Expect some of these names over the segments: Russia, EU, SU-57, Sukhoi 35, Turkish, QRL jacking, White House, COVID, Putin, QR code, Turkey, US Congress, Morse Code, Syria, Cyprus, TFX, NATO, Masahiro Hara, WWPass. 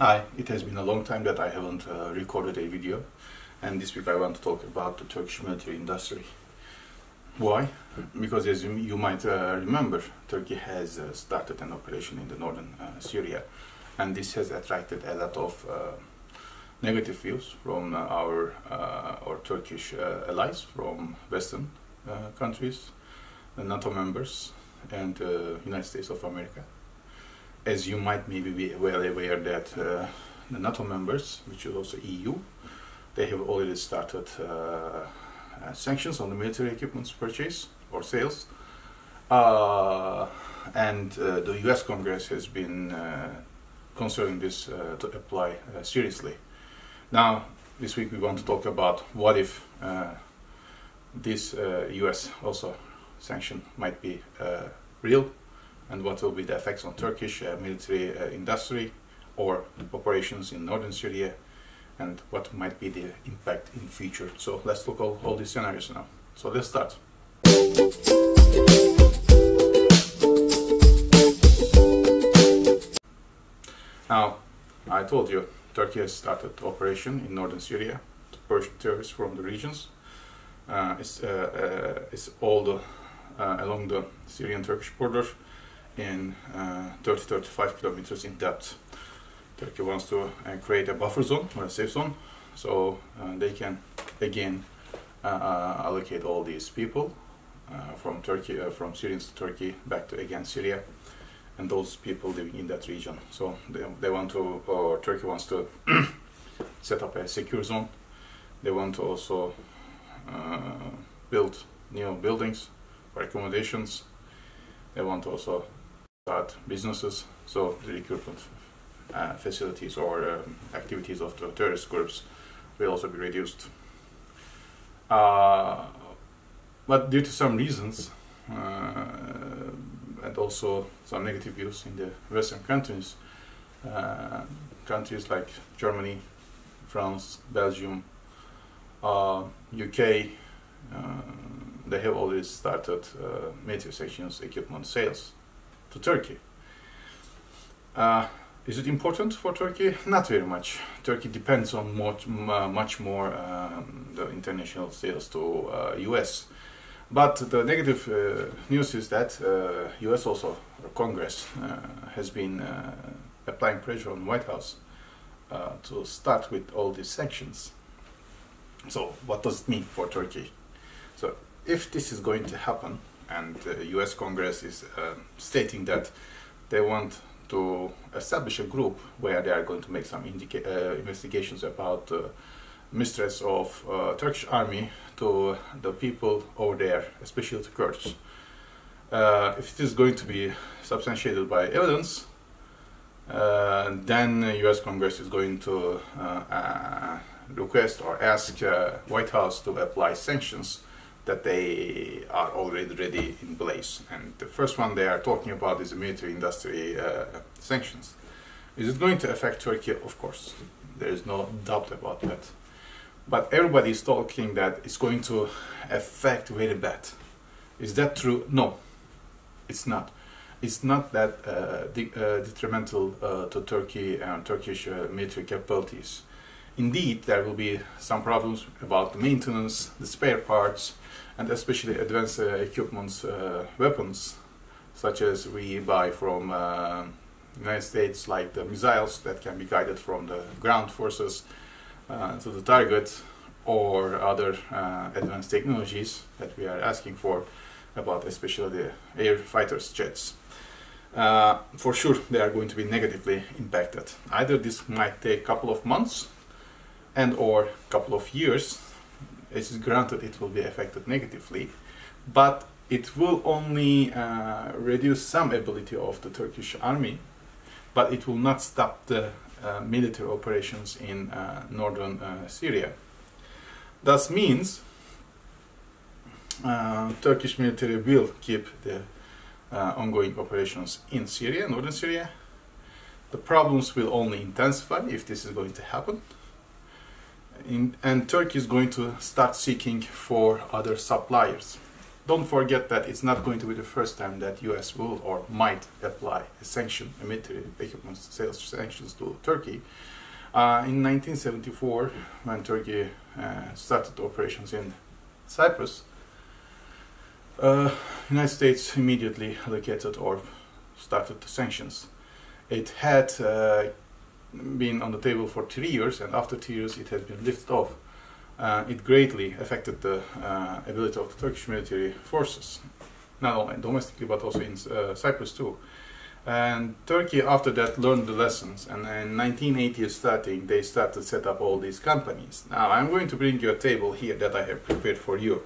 Hi, it has been a long time that I haven't recorded a video, and this week I want to talk about the Turkish military industry. Why? Because as you might remember, Turkey has started an operation in the northern Syria, and this has attracted a lot of negative views from our Turkish allies, from Western countries, the NATO members, and the United States of America. As you might maybe be well aware that the NATO members, which is also EU, they have already started sanctions on the military equipment's purchase or sales, and the US Congress has been considering this to apply seriously. Now, this week we want to talk about what if this US also sanction might be real, and what will be the effects on Turkish military industry or operations in northern Syria, and what might be the impact in future. So let's look at all these scenarios now. So let's start. Now, I told you, Turkey has started the operation in northern Syria to purge terrorists from the regions. It's all the, along the Syrian-Turkish border, in 30-35 kilometers in depth. Turkey wants to create a buffer zone or a safe zone, so they can again allocate all these people from Syrians to Turkey back to again Syria, and those people living in that region. So they want to, or Turkey wants to set up a secure zone. They want to also build new buildings or accommodations. They want to also start businesses, so the recruitment facilities or activities of the terrorist groups will also be reduced. But due to some reasons and also some negative views in the Western countries, countries like Germany, France, Belgium, UK, they have already started military sections equipment sales to Turkey. Is it important for Turkey? Not very much. Turkey depends on much more the international sales to US. But the negative news is that US also, or Congress, has been applying pressure on the White House to start with all these sanctions. So what does it mean for Turkey? So if this is going to happen, and the US Congress is stating that they want to establish a group where they are going to make some investigations about the mistress of Turkish army to the people over there, especially the Kurds. If it is going to be substantiated by evidence, then the US Congress is going to request or ask White House to apply sanctions that they are already ready in place. And the first one they are talking about is the military industry sanctions. Is it going to affect Turkey? Of course, there is no doubt about that. But everybody is talking that it's going to affect very bad. Is that true? No, it's not. It's not that detrimental to Turkey and Turkish military capabilities. Indeed, there will be some problems about the maintenance, the spare parts, and especially advanced equipments, weapons, such as we buy from United States, like the missiles that can be guided from the ground forces to the target, or other advanced technologies that we are asking for, about especially the air fighters jets. For sure, they are going to be negatively impacted. Either this might take a couple of months, and or a couple of years. It is granted it will be affected negatively, but it will only reduce some ability of the Turkish army, but it will not stop the military operations in northern Syria. Thus means Turkish military will keep the ongoing operations in Syria, northern Syria. The problems will only intensify if this is going to happen. And Turkey is going to start seeking for other suppliers. don't forget that it's not going to be the first time that US will or might apply a sanction, a military equipment sales sanctions to Turkey. In 1974, when Turkey started operations in Cyprus, United States immediately allocated or started the sanctions. It had been on the table for 3 years, and after 3 years it had been lifted off. It greatly affected the ability of the Turkish military forces, not only domestically but also in Cyprus too. And Turkey after that learned the lessons, and in 1980s starting they started to set up all these companies. Now I'm going to bring you a table here that I have prepared for you,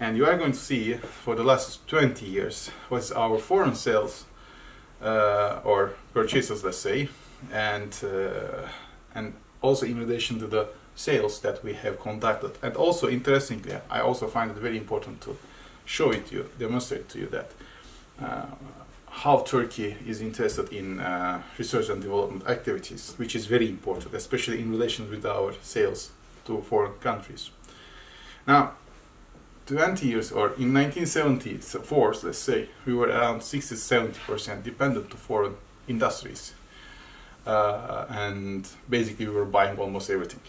and you are going to see for the last 20 years what's our foreign sales or purchases, let's say, and also in relation to the sales that we have conducted. And also interestingly, I also find it very important to show it to you, demonstrate to you that how Turkey is interested in research and development activities, which is very important, especially in relation with our sales to foreign countries. Now 20 years, or in 1974, let's say, we were around 60-70% dependent to foreign industries, and basically we were buying almost everything.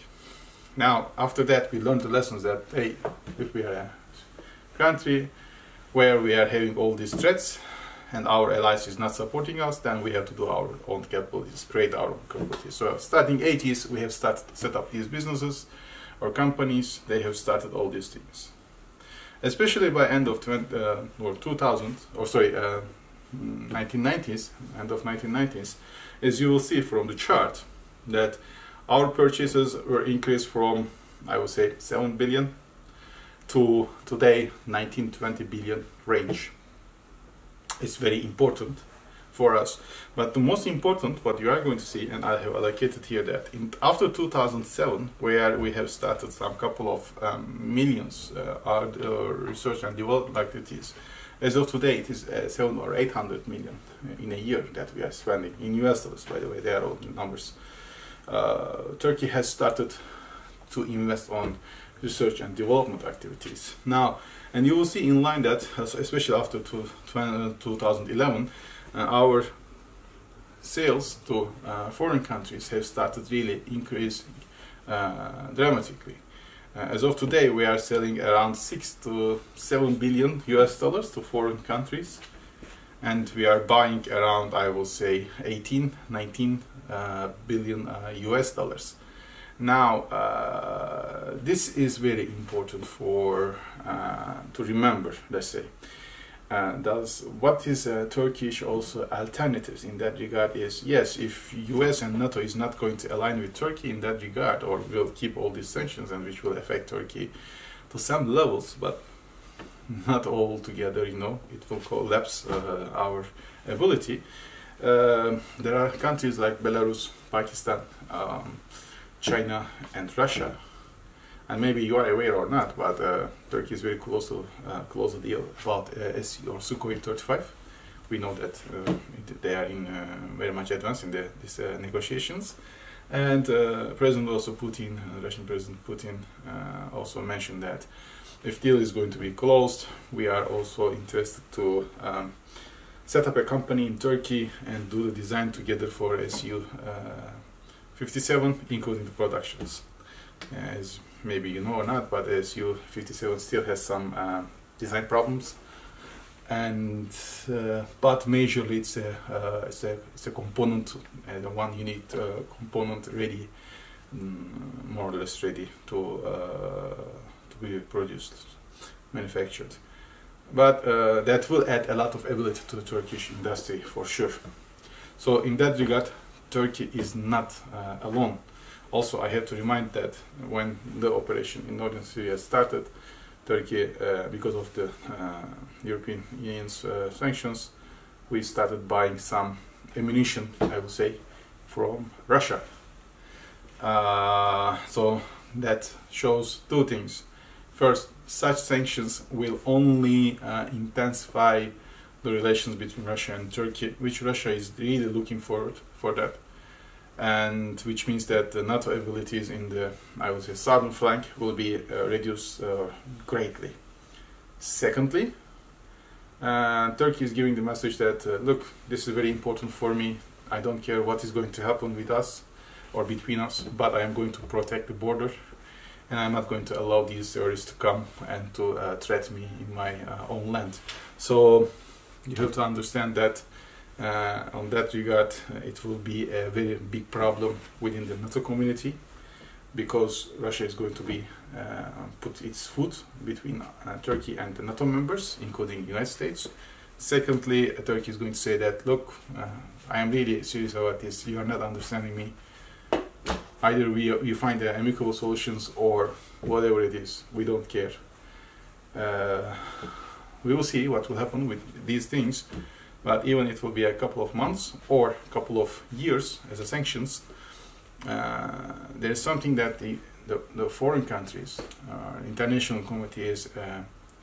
Now after that we learned the lessons that, hey, if we are a country where we are having all these threats and our allies is not supporting us, then we have to do our own capabilities, create our own capabilities. So starting 80s we have started to set up these businesses or companies. They have started all these things. Especially by end of 1990s, end of 1990s, as you will see from the chart, that our purchases were increased from, I would say, 7 billion to today 19-20 billion range. It's very important for us. But the most important, what you are going to see, and I have allocated here that in, after 2007, where we have started some couple of millions research and development activities, as of today it is 700 or 800 million in a year that we are spending in US dollars. By the way, they are all the numbers. Turkey has started to invest on research and development activities now, and you will see in line that, especially after 2011, our sales to foreign countries have started really increasing dramatically. As of today, we are selling around 6 to 7 billion US dollars to foreign countries, and we are buying around, I will say, 18-19 billion US dollars. Now this is very important for to remember, let's say. Does what is Turkish also alternatives in that regard is, yes, if US and NATO is not going to align with Turkey in that regard, or will keep all these sanctions, and which will affect Turkey to some levels but not all together, you know, it will collapse our ability. There are countries like Belarus, Pakistan, China and Russia. And maybe you are aware or not, but Turkey is very close to the deal about SU or Sukhoi 35. We know that they are in very much advanced in these negotiations. And Russian President Putin also mentioned that if deal is going to be closed, we are also interested to set up a company in Turkey and do the design together for SU-57, including the productions. As maybe you know or not, but SU-57 still has some design problems, and but majorly it's a component, the one you need component ready, more or less ready to be produced, manufactured. But that will add a lot of ability to the Turkish industry for sure. So in that regard, Turkey is not alone. Also, I have to remind that when the operation in northern Syria started, Turkey, because of the European Union's sanctions, we started buying some ammunition, I would say, from Russia. So that shows two things. First, such sanctions will only intensify the relations between Russia and Turkey, which Russia is really looking forward for that. And which means that the NATO abilities in the, I would say, southern flank will be reduced greatly. Secondly, Turkey is giving the message that, look, this is very important for me. I don't care what is going to happen with us or between us, but I am going to protect the border, and I'm not going to allow these terrorists to come and to threaten me in my own land. So you have to understand that on that regard, it will be a very big problem within the NATO community, because Russia is going to be put its foot between Turkey and the NATO members, including the United States. Secondly, Turkey is going to say that, look, I am really serious about this, you are not understanding me. Either we find amicable solutions or whatever it is, we don't care. We will see what will happen with these things, but even it will be a couple of months or a couple of years as a sanctions, there is something that the foreign countries, international community is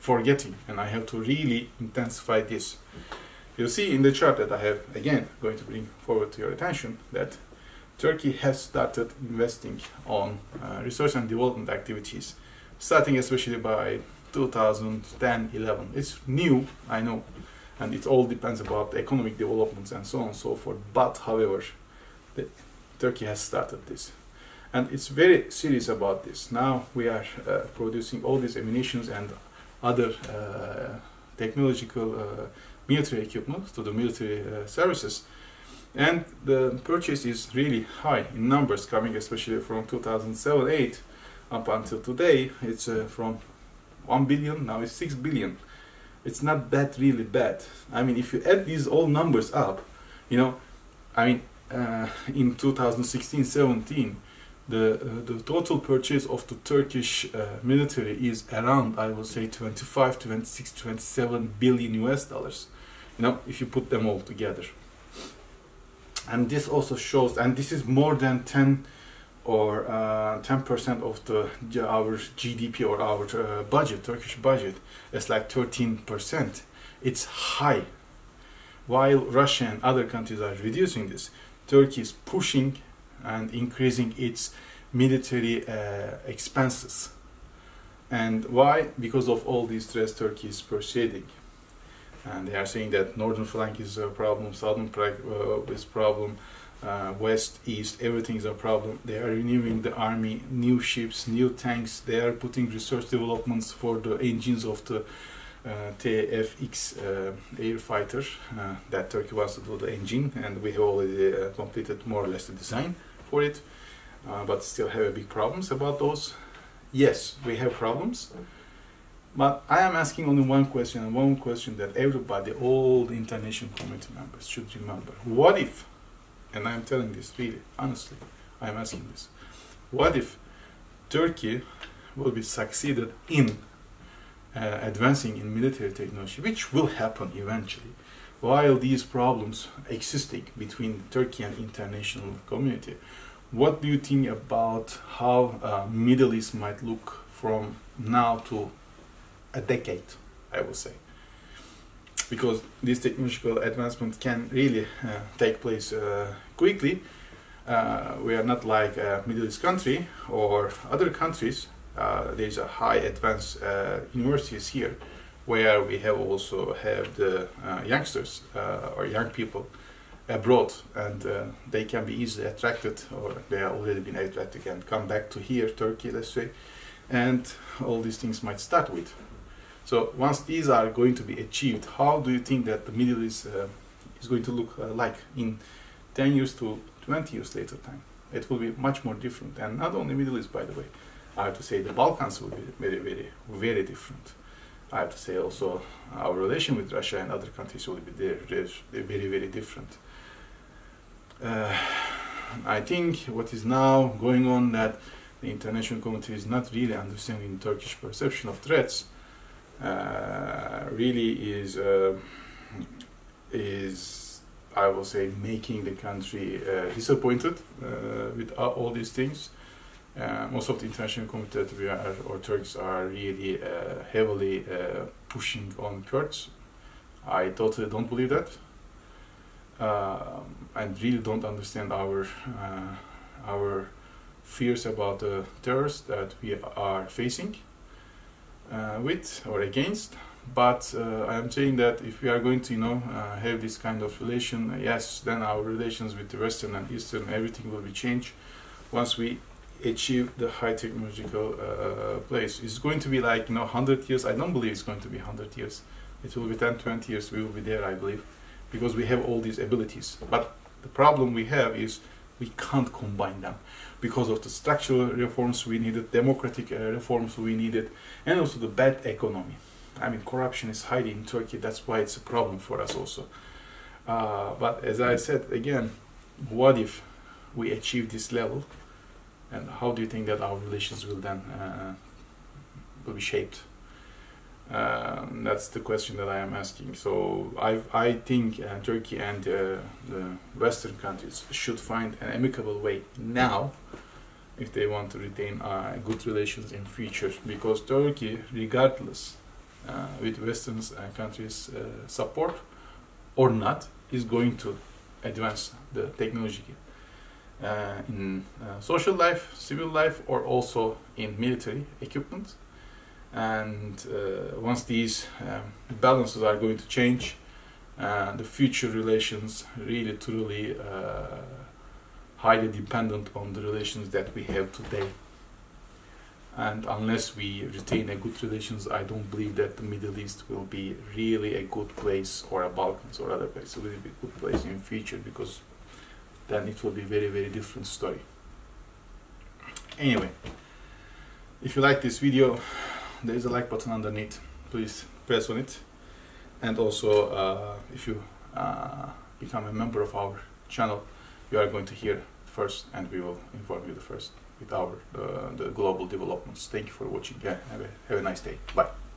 forgetting, and I have to really intensify this. You'll see in the chart that I have, again, going to bring forward to your attention, that Turkey has started investing on research and development activities, starting especially by 2010-11. It's new, I know, and it all depends about economic developments and so on and so forth, but however, Turkey has started this, and it's very serious about this. Now we are producing all these ammunitions and other technological military equipment to the military services, and the purchase is really high in numbers, coming especially from 2007-8 up until today. It's from 1 billion, now it's 6 billion. It's not that really bad. I mean, if you add these all numbers up, you know, I mean, in 2016-17, the total purchase of the Turkish military is around, I would say, 25, 26, 27 billion US dollars. You know, if you put them all together. And this also shows, and this is more than 10 or 10% of our GDP or our budget, Turkish budget. It's like 13%. It's high. While Russia and other countries are reducing this, Turkey is pushing and increasing its military expenses. And why? Because of all these stress Turkey is proceeding. And they are saying that northern flank is a problem, southern flank is a problem, west, east, everything is a problem. They are renewing the army, new ships, new tanks. They are putting research developments for the engines of the TFX air fighter that Turkey wants to do the engine, and we have already completed more or less the design for it, but still have big problems about those. Yes, we have problems, but I am asking only one question, and one question that everybody, all the international community members should remember. What if, and I am telling this really honestly, I am asking this, what if Turkey will be succeeded in advancing in military technology, which will happen eventually, while these problems existing between Turkey and international community? What do you think about how Middle East might look from now to a decade, I will say? Because this technological advancement can really take place quickly. We are not like a Middle East country or other countries. There's a high advanced universities here, where we have also have the youngsters or young people abroad, and they can be easily attracted, or they have already been attracted and come back to here, Turkey, let's say, and all these things might start with. So once these are going to be achieved, how do you think that the Middle East is going to look like in 10 years to 20 years later time? It will be much more different, and not only Middle East, by the way. I have to say the Balkans will be very, very, very different. I have to say also our relation with Russia and other countries will be very, very different. I think what is now going on, that the international community is not really understanding Turkish perception of threats, really is I will say making the country disappointed with all these things. Most of the international community that we are, or Turks, are really heavily pushing on Kurds. I totally don't believe that, and really don't understand our fears about the terrorists that we are facing with or against. But I am saying that if we are going to, have this kind of relation, yes, then our relations with the Western and Eastern, everything will be changed once we achieve the high technological place. It's going to be like, 100 years. I don't believe it's going to be 100 years. It will be 10, 20 years. We will be there, I believe, because we have all these abilities. But the problem we have is we can't combine them because of the structural reforms we needed, democratic reforms we needed, and also the bad economy. I mean, corruption is high in Turkey. That's why it's a problem for us also. But as I said, again, what if we achieve this level? And how do you think that our relations will then be shaped? That's the question that I am asking. So I think Turkey and the Western countries should find an amicable way now if they want to retain good relations in future. Because Turkey, regardless with Western countries' support or not, is going to advance the technology in social life, civil life, or also in military equipment. And once these balances are going to change, the future relations really truly highly dependent on the relations that we have today. And unless we retain a good relations, I don't believe that the Middle East will be really a good place, or a Balkans or other places will be a good place in future, because then it will be very, very different story. Anyway, if you like this video, there is a like button underneath. Please press on it. And also, if you become a member of our channel, you are going to hear first, and we will inform you the first with our the global developments. Thank you for watching. Yeah, have a nice day. Bye.